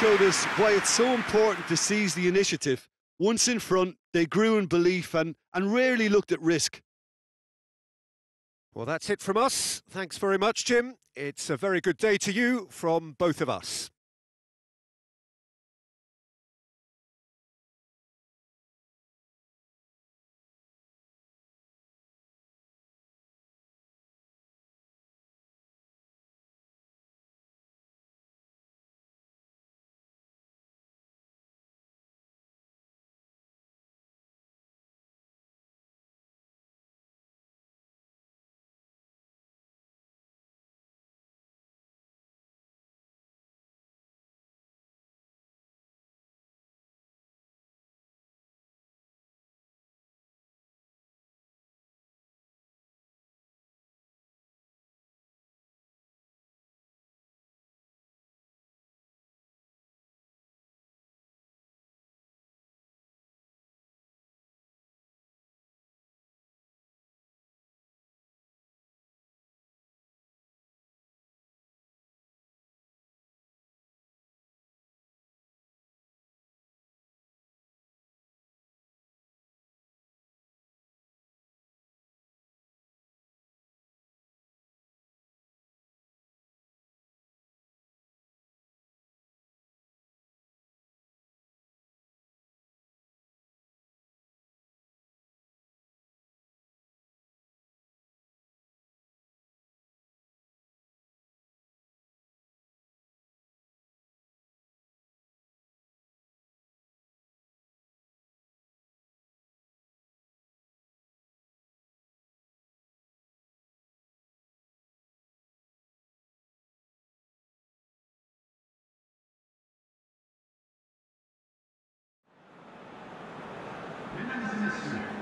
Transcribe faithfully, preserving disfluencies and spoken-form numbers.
showed us why it's so important to seize the initiative. Once in front, they grew in belief and, and rarely looked at risk. Well, that's it from us. Thanks very much, Jim. It's a very good day to you from both of us. Thank you.